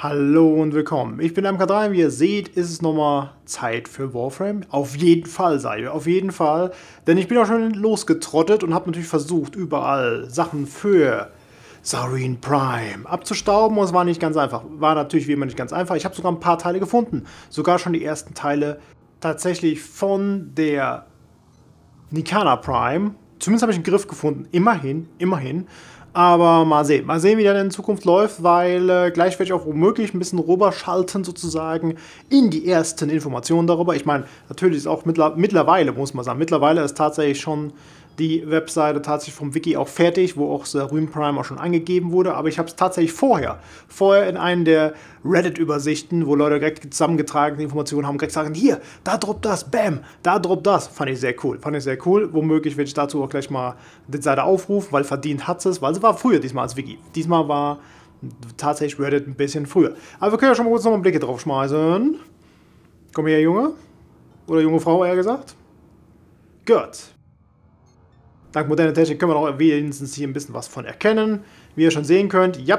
Hallo und willkommen. Ich bin MK3 und wie ihr seht, ist es nochmal Zeit für Warframe. Auf jeden Fall, auf jeden Fall. Denn ich bin auch schon losgetrottet und habe natürlich versucht, überall Sachen für Saryn Prime abzustauben. Und es war nicht ganz einfach. War natürlich wie immer nicht ganz einfach. Ich habe sogar ein paar Teile gefunden. Sogar schon die ersten Teile tatsächlich von der Nikana Prime. Zumindest habe ich einen Griff gefunden. Immerhin, immerhin. Aber mal sehen, wie das in Zukunft läuft, weil gleich werde ich auch womöglich ein bisschen rüberschalten sozusagen in die ersten Informationen darüber. Ich meine, natürlich ist auch mittlerweile, muss man sagen, mittlerweile ist tatsächlich schon die Webseite tatsächlich vom Wiki auch fertig, wo auch Saryn Prime auch schon angegeben wurde, aber ich habe es tatsächlich vorher in einen der Reddit-Übersichten, wo Leute direkt zusammengetragen die Informationen haben, direkt sagen, hier, da droppt das, bam, da droppt das. Fand ich sehr cool, Womöglich werde ich dazu auch gleich mal die Seite aufrufen, weil verdient hat sie es, weil sie war früher diesmal als Wiki. Diesmal war tatsächlich Reddit ein bisschen früher. Aber wir können ja schon mal kurz nochmal Blicke drauf schmeißen. Komm her, Junge. Oder junge Frau, eher gesagt. Gut. Dank moderner Technik können wir auch wenigstens hier ein bisschen was von erkennen. Wie ihr schon sehen könnt, ja,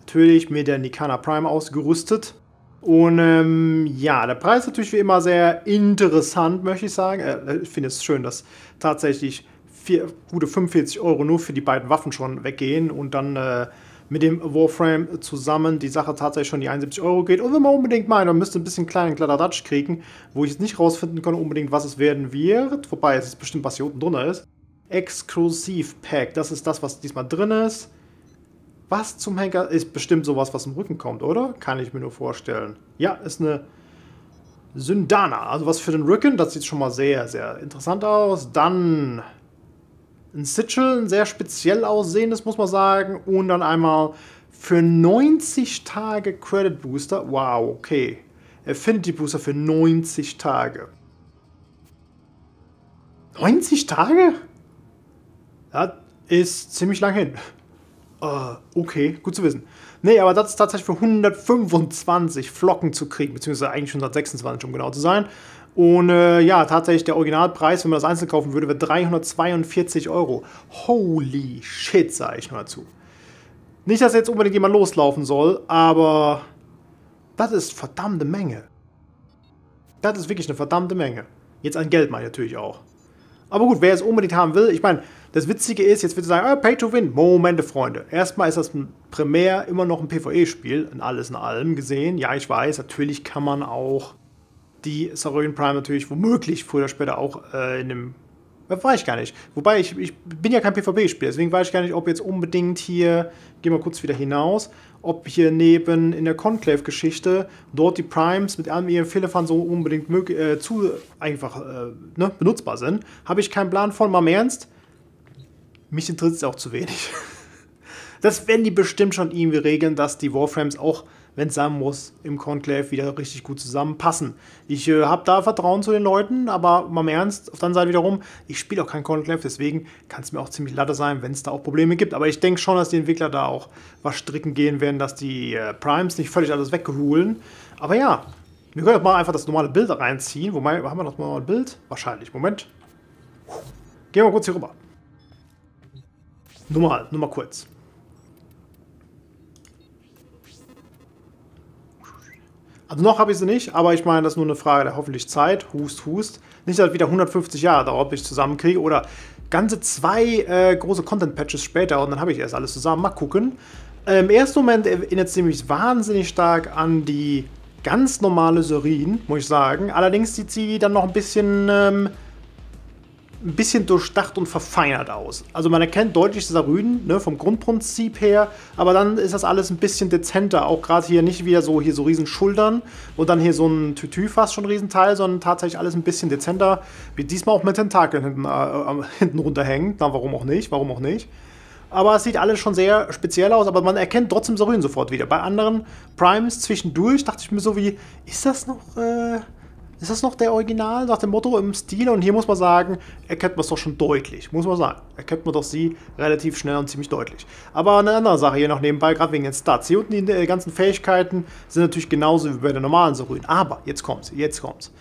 natürlich mit der Nikana Prime ausgerüstet. Und ja, der Preis ist natürlich wie immer sehr interessant, möchte ich sagen. Ich finde es schön, dass tatsächlich gute 45 Euro nur für die beiden Waffen schon weggehen und dann mit dem Warframe zusammen die Sache tatsächlich schon die 71 Euro geht. Und wenn man unbedingt meint, man müsste ein bisschen kleinen Kladderadatsch kriegen, wo ich jetzt nicht rausfinden kann unbedingt, was es werden wird. Wobei, es ist bestimmt, was hier unten drunter ist. Exklusiv-Pack, das ist das, was diesmal drin ist. Was zum Henker ist bestimmt sowas, was im Rücken kommt, oder? Kann ich mir nur vorstellen. Ja, ist eine Syndana, also was für den Rücken, das sieht schon mal sehr, sehr interessant aus. Dann ein Sigil, ein sehr speziell aussehendes, muss man sagen. Und dann einmal für 90 Tage Credit Booster. Wow, okay. Affinity Booster für 90 Tage. 90 Tage? Das ist ziemlich lang hin. Okay, gut zu wissen. Nee, aber das ist tatsächlich für 125 Flocken zu kriegen, beziehungsweise eigentlich 126, um genau zu sein. Und ja, tatsächlich der Originalpreis, wenn man das einzeln kaufen würde, wäre 342 Euro. Holy shit, sage ich nur dazu. Nicht, dass jetzt unbedingt jemand loslaufen soll, aber das ist verdammte Menge. Das ist wirklich eine verdammte Menge. Jetzt an Geld mal natürlich auch. Aber gut, wer es unbedingt haben will, ich meine, das Witzige ist, jetzt wird es sagen, Pay to Win. Momente, Freunde. Erstmal ist das primär immer noch ein PvE-Spiel, in alles in allem gesehen. Ja, ich weiß, natürlich kann man auch die Saryn Prime natürlich womöglich früher oder später auch in dem... Weiß ich gar nicht. Wobei, ich bin ja kein PvP-Spieler, deswegen weiß ich gar nicht, ob jetzt unbedingt hier, gehen wir kurz wieder hinaus, ob hier neben in der Conclave-Geschichte dort die Primes mit allem ihren Fehlern so unbedingt benutzbar sind. Habe ich keinen Plan von, mal im Ernst. Mich interessiert es auch zu wenig. Das werden die bestimmt schon irgendwie regeln, dass die Warframes auch, wenn es sein muss, im Conclave wieder richtig gut zusammenpassen. Ich habe da Vertrauen zu den Leuten, aber mal im Ernst, auf der anderen Seite wiederum, ich spiele auch kein Conclave, deswegen kann es mir auch ziemlich latte sein, wenn es da auch Probleme gibt. Aber ich denke schon, dass die Entwickler da auch was stricken gehen werden, dass die Primes nicht völlig alles wegholen. Aber ja, wir können doch mal einfach das normale Bild reinziehen. Wobei, haben wir noch mal ein Bild? Wahrscheinlich. Moment. Gehen wir mal kurz hier rüber. Nur mal kurz. Also noch habe ich sie nicht, aber ich meine, das ist nur eine Frage der hoffentlich Zeit. Hust, hust. Nicht, dass wieder 150 Jahre darauf ich zusammenkriege oder ganze zwei große Content-Patches später und dann habe ich erst alles zusammen. Mal gucken. Im ersten Moment erinnert sie mich wahnsinnig stark an die ganz normale Saryn, muss ich sagen. Allerdings sieht sie dann noch ein bisschen durchdacht und verfeinert aus. Also man erkennt deutlich Saryn, ne, vom Grundprinzip her, aber dann ist das alles ein bisschen dezenter, auch gerade hier nicht wieder so, hier so riesen Schultern und dann hier so ein Tütü fast schon Riesenteil, sondern tatsächlich alles ein bisschen dezenter, wie diesmal auch mit Tentakeln hinten runterhängen, na, warum auch nicht. Aber es sieht alles schon sehr speziell aus, aber man erkennt trotzdem Saryn sofort wieder. Bei anderen Primes zwischendurch dachte ich mir so wie, ist das noch der Original nach dem Motto im Stil? Und hier muss man sagen, erkennt man es doch schon deutlich, muss man sagen. Erkennt man doch sie relativ schnell und ziemlich deutlich. Aber eine andere Sache hier noch nebenbei, gerade wegen den Stats. Hier unten die ganzen Fähigkeiten sind natürlich genauso wie bei der normalen Saryn. Aber jetzt kommt's, jetzt kommt's.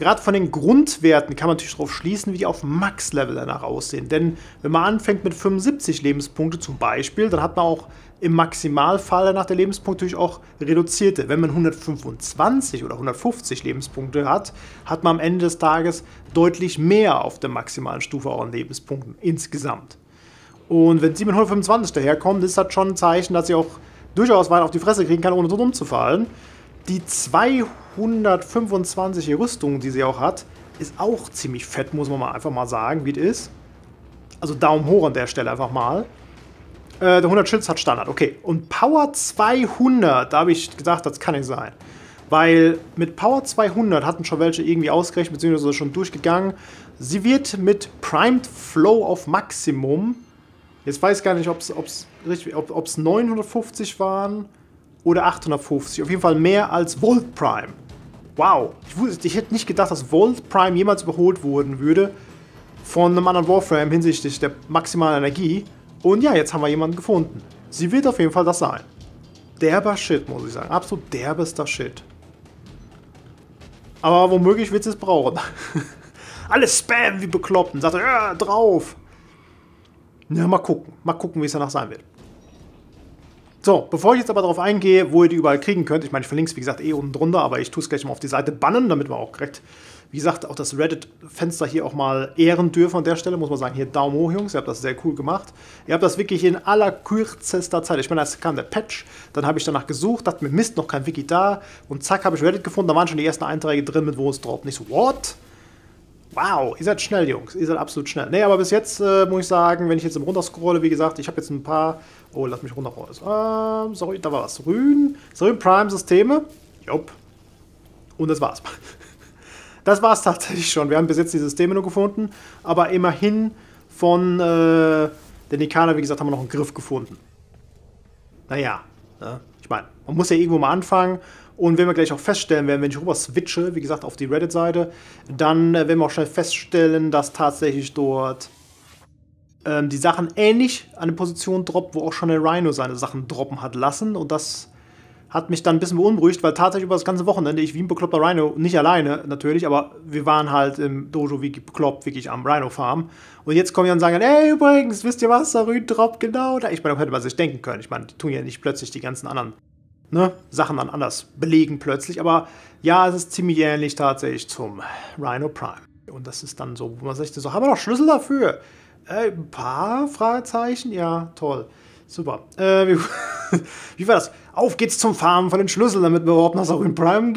Gerade von den Grundwerten kann man natürlich darauf schließen, wie die auf Max-Level danach aussehen. Denn wenn man anfängt mit 75 Lebenspunkte zum Beispiel, dann hat man auch im Maximalfall nach der Lebenspunkte natürlich auch reduzierte. Wenn man 125 oder 150 Lebenspunkte hat, hat man am Ende des Tages deutlich mehr auf der maximalen Stufe auch an Lebenspunkten insgesamt. Und wenn sie mit 125 daherkommen, ist das schon ein Zeichen, dass sie auch durchaus weit auf die Fresse kriegen kann, ohne so rumzufallen. Die 225 Rüstung, die sie auch hat, ist auch ziemlich fett, muss man einfach mal sagen, wie es ist. Also Daumen hoch an der Stelle einfach mal. Der 100 Schilds hat Standard, okay. Und Power 200, da habe ich gedacht, das kann nicht sein. Weil mit Power 200 hatten schon welche irgendwie ausgerechnet, beziehungsweise schon durchgegangen. Sie wird mit Primed Flow auf Maximum. Jetzt weiß ich gar nicht, ob es 950 waren oder 850. Auf jeden Fall mehr als Volt Prime. Wow, ich hätte nicht gedacht, dass Volt Prime jemals überholt worden würde von einem anderen Warframe hinsichtlich der maximalen Energie. Und ja, jetzt haben wir jemanden gefunden. Sie wird auf jeden Fall das sein. Derber Shit, muss ich sagen. Absolut derbester Shit. Aber womöglich wird sie es brauchen. Alles Spam wie bekloppt und sagt, ja, drauf. Na, mal gucken. Mal gucken, wie es danach sein wird. So, bevor ich jetzt aber darauf eingehe, wo ihr die überall kriegen könnt, ich meine, ich verlinke es, wie gesagt, eh unten drunter, aber ich tue es gleich mal auf die Seite bannen, damit wir auch direkt, wie gesagt, auch das Reddit-Fenster hier auch mal ehren dürfen an der Stelle, muss man sagen, hier Daumen hoch, Jungs, ihr habt das sehr cool gemacht. Ihr habt das wirklich in allerkürzester Zeit, ich meine, erst kam der Patch, dann habe ich danach gesucht, dachte mir, Mist, noch kein Wiki da und zack, habe ich Reddit gefunden, da waren schon die ersten Einträge drin mit wo es drauf, nicht so, what? Wow, ihr seid schnell, Jungs. Ihr seid absolut schnell. Nee, aber bis jetzt muss ich sagen, wenn ich jetzt im runterscrolle, wie gesagt, ich habe jetzt ein paar... Oh, lass mich runterrollen. Sorry, da war was. Saryn Prime Systeme. Jupp. Und das war's. Das war's tatsächlich schon. Wir haben bis jetzt die Systeme nur gefunden. Aber immerhin von der Nikana, wie gesagt, haben wir noch einen Griff gefunden. Naja, ne? Ich meine, man muss ja irgendwo mal anfangen. Und wenn wir gleich auch feststellen werden, wenn ich rüber switche, wie gesagt, auf die Reddit-Seite, dann werden wir auch schnell feststellen, dass tatsächlich dort die Sachen ähnlich an der Position droppt, wo auch schon der Rhino seine Sachen droppen hat lassen. Und das hat mich dann ein bisschen beunruhigt, weil tatsächlich über das ganze Wochenende, ich wie ein bekloppter Rhino, nicht alleine natürlich, aber wir waren halt im Dojo wie bekloppt, wirklich am Rhino-Farm. Und jetzt kommen die und sagen, ey, übrigens, wisst ihr was, Saryn droppt genau da. Ich meine, da hätte man sich denken können. Ich meine, die tun ja nicht plötzlich die ganzen anderen... Ne, Sachen dann anders belegen plötzlich, aber ja, es ist ziemlich ähnlich tatsächlich zum Rhino Prime. Und das ist dann so, wo man sich so, haben wir noch Schlüssel dafür? Ein paar Fragezeichen? Ja, toll. Super. Wie war das? Auf geht's zum Farmen von den Schlüsseln, damit wir überhaupt nach Saryn Prime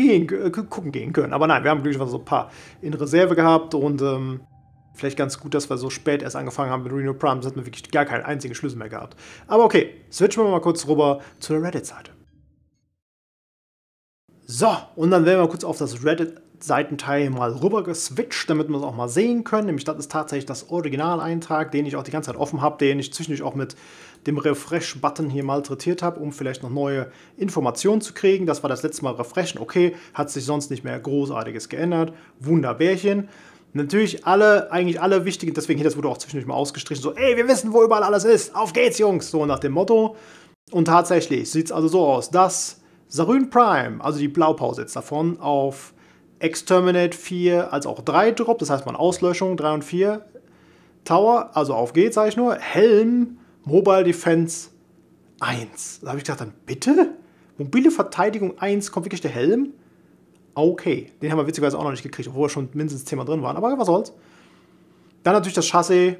gucken gehen können. Aber nein, wir haben glücklicherweise so ein paar in Reserve gehabt und vielleicht ganz gut, dass wir so spät erst angefangen haben mit Rhino Prime, sonst hätten wir wirklich gar keinen einzigen Schlüssel mehr gehabt. Aber okay, switchen wir mal kurz rüber zu der Reddit-Seite. So, und dann werden wir kurz auf das Reddit-Seitenteil mal rüber geswitcht, damit wir es auch mal sehen können. Nämlich das ist tatsächlich das Originaleintrag, den ich auch die ganze Zeit offen habe, den ich zwischendurch auch mit dem Refresh-Button hier malträtiert habe, um vielleicht noch neue Informationen zu kriegen. Das war das letzte Mal Refreshen. Okay, hat sich sonst nicht mehr Großartiges geändert. Wunderbärchen. Natürlich eigentlich alle wichtigen, deswegen hier, das wurde auch zwischendurch mal ausgestrichen, so, ey, wir wissen, wo überall alles ist. Auf geht's, Jungs! So nach dem Motto. Und tatsächlich sieht es also so aus, dass... Saryn Prime, also die Blaupause jetzt davon, auf Exterminate 4 als auch 3 Drop, das heißt man Auslöschung 3 und 4, Tower, also auf geht's, sage ich nur, Helm, Mobile Defense 1. Da habe ich gedacht, dann bitte? Mobile Verteidigung 1, kommt wirklich der Helm? Okay, den haben wir witzigerweise auch noch nicht gekriegt, obwohl wir schon mindestens 10 Mal drin waren, aber was soll's. Dann natürlich das Chassis,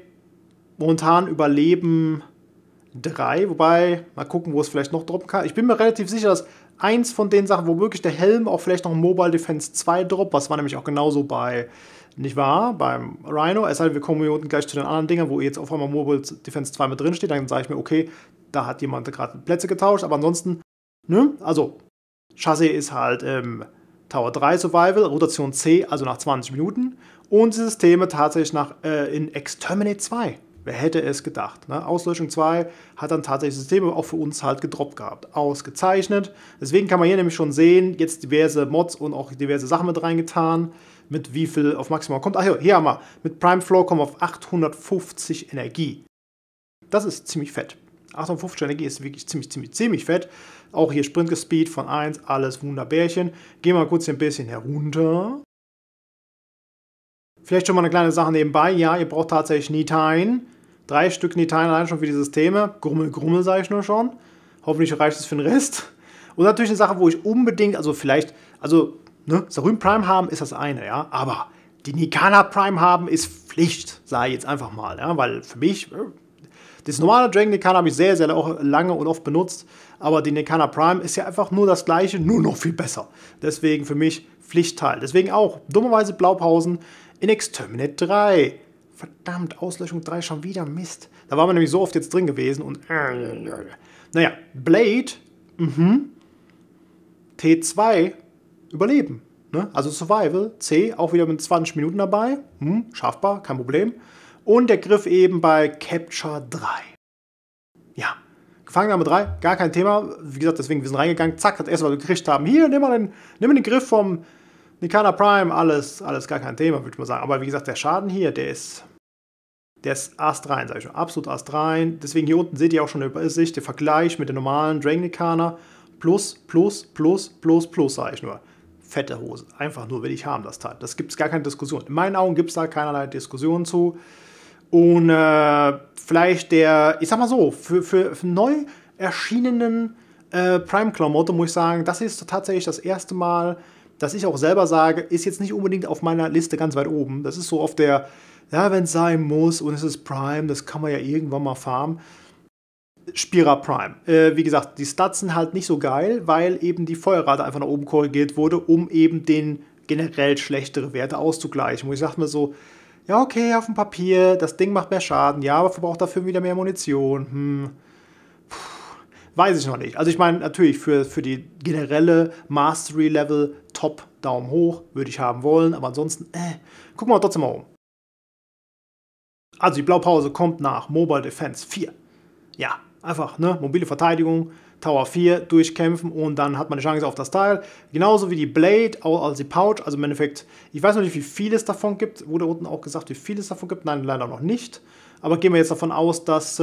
momentan Überleben 3, wobei, mal gucken, wo es vielleicht noch droppen kann. Ich bin mir relativ sicher, dass eins von den Sachen, wo wirklich der Helm auch vielleicht noch Mobile Defense 2 droppt, was war nämlich auch genauso bei, nicht wahr, beim Rhino, es sei denn, wir kommen hier unten gleich zu den anderen Dingern, wo jetzt auf einmal Mobile Defense 2 mit drin steht, dann sage ich mir, okay, da hat jemand gerade Plätze getauscht, aber ansonsten, ne, also, Chassis ist halt Tower 3 Survival, Rotation C, also nach 20 Minuten und die Systeme tatsächlich nach, in Exterminate 2. Wer hätte es gedacht? Ne? Auslöschung 2 hat dann tatsächlich Systeme auch für uns halt gedroppt gehabt. Ausgezeichnet. Deswegen kann man hier nämlich schon sehen, jetzt diverse Mods und auch diverse Sachen mit reingetan, mit wie viel auf Maximal kommt. Ach hier haben wir, mit Prime Flow kommen wir auf 850 Energie. Das ist ziemlich fett. 850 Energie ist wirklich ziemlich fett. Auch hier Sprintgespeed von 1, alles Wunderbärchen. Gehen wir mal kurz hier ein bisschen herunter. Vielleicht schon mal eine kleine Sache nebenbei. Ja, ihr braucht tatsächlich Nitain. 3 Stück Nitain allein schon für die Systeme. Grummel, Grummel, sage ich nur schon. Hoffentlich reicht es für den Rest. Und natürlich eine Sache, wo ich unbedingt, also vielleicht, also ne, Saryn Prime haben ist das eine, ja, aber die Nikana Prime haben ist Pflicht, sage ich jetzt einfach mal, ja, weil für mich, das normale Dragon Nikana habe ich sehr, sehr lange und oft benutzt, aber die Nikana Prime ist ja einfach nur das gleiche, nur noch viel besser. Deswegen für mich Pflichtteil. Deswegen auch, dummerweise Blaupausen in Exterminate 3. Verdammt, Auslöschung 3 schon wieder, Mist. Da waren wir nämlich so oft jetzt drin gewesen und... Naja, Blade, T2, Überleben. Ne? Also Survival, C, auch wieder mit 20 Minuten dabei. Schaffbar, kein Problem. Und der Griff eben bei Capture 3. Ja, Gefangennahme 3, gar kein Thema. Wie gesagt, deswegen, wir sind reingegangen. Zack, das erste, was wir gekriegt haben. Hier, nimm mal den Griff vom Nikana Prime. Alles gar kein Thema, würde ich mal sagen. Aber wie gesagt, der Schaden hier, der ist astrein, sage ich schon. Absolut astrein. Deswegen hier unten seht ihr auch schon eine Übersicht, der Vergleich mit der normalen Dragon Nikana. Plus, sage ich nur. Fette Hose. Einfach nur, will ich haben, das Teil. Das gibt es gar keine Diskussion. In meinen Augen gibt es da keinerlei Diskussion zu. Und vielleicht der, ich sag mal so, für neu erschienenen Prime-Klamotte muss ich sagen, das ist tatsächlich das erste Mal, dass ich auch selber sage, ist jetzt nicht unbedingt auf meiner Liste ganz weit oben. Das ist so auf der, ja, wenn es sein muss und es ist Prime, das kann man ja irgendwann mal farmen. Spira Prime. Wie gesagt, die Stats sind halt nicht so geil, weil eben die Feuerrate einfach nach oben korrigiert wurde, um eben den generell schlechtere Werte auszugleichen. Und ich sag mir so, ja okay, auf dem Papier, das Ding macht mehr Schaden, ja, aber verbraucht dafür wieder mehr Munition. Weiß ich noch nicht. Also ich meine, natürlich, für die generelle Mastery-Level top, Daumen hoch, würde ich haben wollen, aber ansonsten, gucken wir trotzdem mal um. Also die Blaupause kommt nach Mobile Defense 4. Ja, einfach, ne, mobile Verteidigung, Tower 4 durchkämpfen und dann hat man eine Chance auf das Teil. Genauso wie die Blade, also die Pouch, also im Endeffekt, ich weiß noch nicht, wie viel es davon gibt. Wurde unten auch gesagt, wie viel es davon gibt? Nein, leider noch nicht. Aber gehen wir jetzt davon aus, dass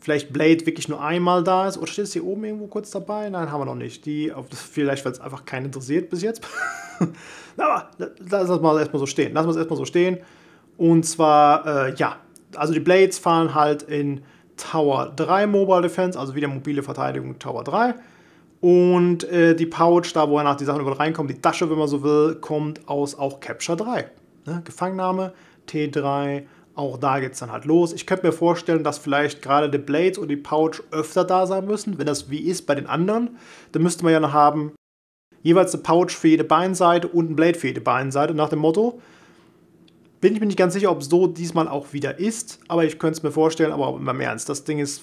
vielleicht Blade wirklich nur einmal da ist. Oder steht es hier oben irgendwo kurz dabei? Nein, haben wir noch nicht. Vielleicht, weil es einfach keinen interessiert bis jetzt. Aber lassen wir es erstmal so stehen. Und zwar, ja, also die Blades fahren halt in Tower 3 Mobile Defense, also wieder mobile Verteidigung Tower 3. Und die Pouch, da wo nach die Sachen überall reinkommen, die Tasche, wenn man so will, kommt aus auch Capture 3. Ne? Gefangennahme, T3, auch da geht es dann halt los. Ich könnte mir vorstellen, dass vielleicht gerade die Blades und die Pouch öfter da sein müssen, wenn das wie ist bei den anderen. Dann müsste man ja noch haben, jeweils eine Pouch für jede Beinseite und ein Blade für jede Beinseite, nach dem Motto. Bin ich mir nicht ganz sicher, ob es so diesmal auch wieder ist, aber ich könnte es mir vorstellen, aber im Ernst, das Ding ist,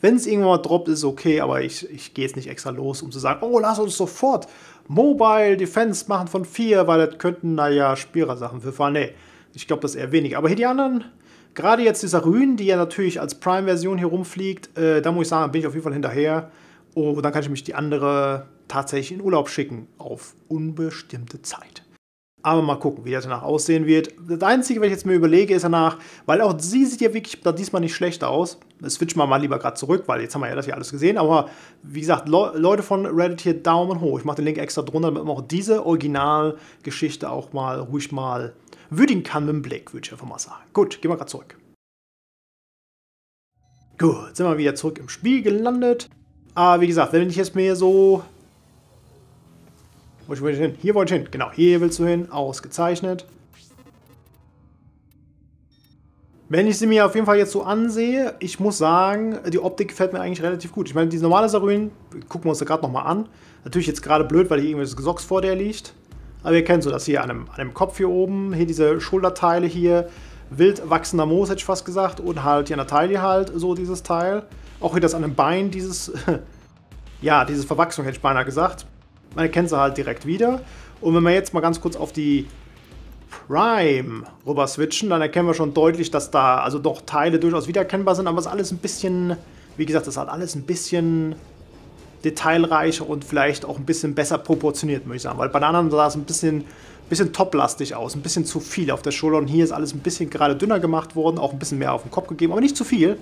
wenn es irgendwann mal droppt, ist okay, aber ich gehe jetzt nicht extra los, um zu sagen, oh, lass uns sofort Mobile Defense machen von 4, weil das könnten, naja, Spierer-Sachen für fahren. Nee, ich glaube, das ist eher weniger. Aber hier die anderen, gerade jetzt die Saryn, die ja natürlich als Prime-Version hier rumfliegt, da muss ich sagen, bin ich auf jeden Fall hinterher. Oh, dann kann ich mich die andere tatsächlich in Urlaub schicken, auf unbestimmte Zeit. Aber mal gucken, wie das danach aussehen wird. Das Einzige, was ich jetzt mir überlege, ist danach, weil auch sie sieht ja wirklich diesmal nicht schlecht aus. Das switchen wir mal lieber gerade zurück, weil jetzt haben wir ja das hier alles gesehen. Aber wie gesagt, Leute von Reddit hier, Daumen hoch. Ich mache den Link extra drunter, damit man auch diese Originalgeschichte auch mal ruhig mal würdigen kann mit dem Blick, würde ich einfach mal sagen. Gut, gehen wir gerade zurück. Gut, sind wir wieder zurück im Spiel gelandet. Aber wie gesagt, wenn ich jetzt mir so... Wo will ich hin? Hier wollte ich hin. Genau, hier willst du hin. Ausgezeichnet. Wenn ich sie mir auf jeden Fall jetzt so ansehe, ich muss sagen, die Optik gefällt mir eigentlich relativ gut. Ich meine, die normale Saryn, gucken wir uns da gerade nochmal an. Natürlich jetzt gerade blöd, weil hier irgendwelches Gesocks vor der liegt. Aber ihr kennt so das hier an dem Kopf hier oben. Hier diese Schulterteile hier. Wild wachsender Moos, hätte ich fast gesagt. Und halt hier an der Taille halt so dieses Teil. Auch hier das an dem Bein, dieses... ja, dieses Verwachsung, hätte ich beinahe gesagt. Man erkennt sie halt direkt wieder. Und wenn wir jetzt mal ganz kurz auf die Prime rüber switchen, dann erkennen wir schon deutlich, dass da also doch Teile durchaus wiedererkennbar sind. Aber es ist alles ein bisschen, wie gesagt, das ist halt alles ein bisschen detailreicher und vielleicht auch ein bisschen besser proportioniert, muss ich sagen. Weil bei den anderen sah es ein bisschen toplastig aus, ein bisschen zu viel auf der Schulter. Und hier ist alles ein bisschen gerade dünner gemacht worden, auch ein bisschen mehr auf den Kopf gegeben, aber nicht zu viel.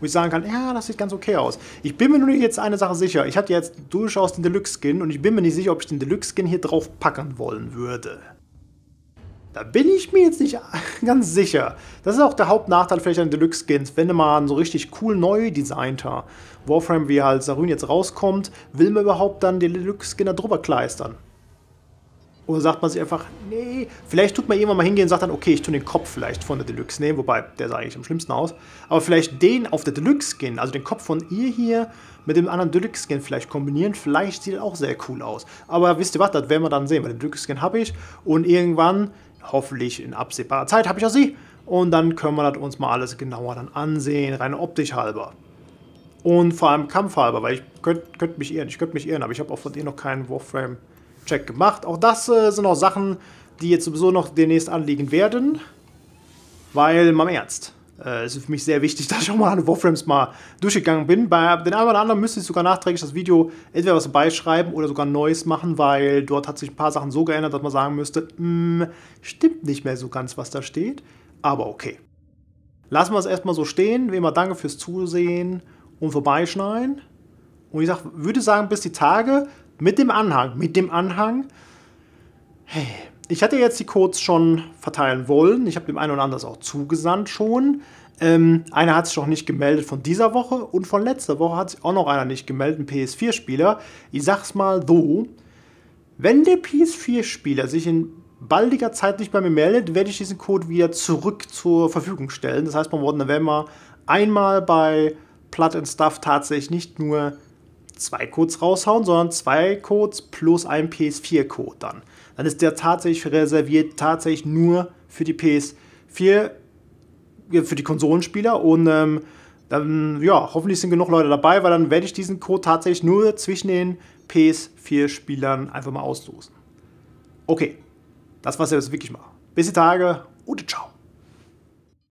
Wo ich sagen kann, ja, das sieht ganz okay aus. Ich bin mir nur jetzt eine Sache sicher. Ich hatte jetzt durchaus den Deluxe-Skin und ich bin mir nicht sicher, ob ich den Deluxe-Skin hier drauf packen wollen würde. Da bin ich mir jetzt nicht ganz sicher. Das ist auch der Hauptnachteil vielleicht an Deluxe-Skins, wenn man so richtig cool neu designter Warframe, wie halt Saryn jetzt rauskommt, will man überhaupt dann den Deluxe-Skin da drüber kleistern? Oder sagt man sich einfach, nee, vielleicht tut man irgendwann mal hingehen und sagt dann, okay, ich tue den Kopf vielleicht von der Deluxe nehmen, wobei, der sah eigentlich am schlimmsten aus, aber vielleicht den auf der Deluxe-Skin, also den Kopf von ihr hier mit dem anderen Deluxe-Skin vielleicht kombinieren, vielleicht sieht er auch sehr cool aus. Aber wisst ihr was, das werden wir dann sehen, weil den Deluxe-Skin habe ich und irgendwann, hoffentlich in absehbarer Zeit, habe ich auch sie. Und dann können wir das uns mal alles genauer dann ansehen, rein optisch halber. Und vor allem kampfhalber, weil ich könnte mich irren, aber ich habe auch von ihr noch keinen Warframe-Check gemacht. Auch das sind auch Sachen, die jetzt sowieso noch demnächst anliegen werden, weil, mal im Ernst, es ist für mich sehr wichtig, dass ich auch mal an Warframes mal durchgegangen bin. Bei den einen oder anderen müsste ich sogar nachträglich das Video entweder was beischreiben oder sogar Neues machen, weil dort hat sich ein paar Sachen so geändert, dass man sagen müsste, stimmt nicht mehr so ganz, was da steht. Aber okay. Lassen wir es erstmal so stehen. Wie immer, danke fürs Zusehen und vorbeischneiden. Und ich würde sagen, bis die Tage mit dem Anhang. Hey. Ich hatte jetzt die Codes schon verteilen wollen. Ich habe dem einen oder anderen auch zugesandt schon. Einer hat sich noch nicht gemeldet von dieser Woche und von letzter Woche hat sich auch noch einer nicht gemeldet, ein PS4-Spieler. Ich sag's mal so, wenn der PS4-Spieler sich in baldiger Zeit nicht bei mir meldet, werde ich diesen Code wieder zurück zur Verfügung stellen. Das heißt, man werden wir einmal bei Platt & Stuff tatsächlich nicht nur 2 Codes raushauen, sondern 2 Codes plus ein PS4-Code dann. Dann ist der tatsächlich reserviert, tatsächlich nur für die PS4, für die Konsolenspieler. Und dann, ja, hoffentlich sind genug Leute dabei, weil dann werde ich diesen Code tatsächlich nur zwischen den PS4-Spielern einfach mal auslosen. Okay, das war's jetzt wirklich mal. Bis die Tage und ciao.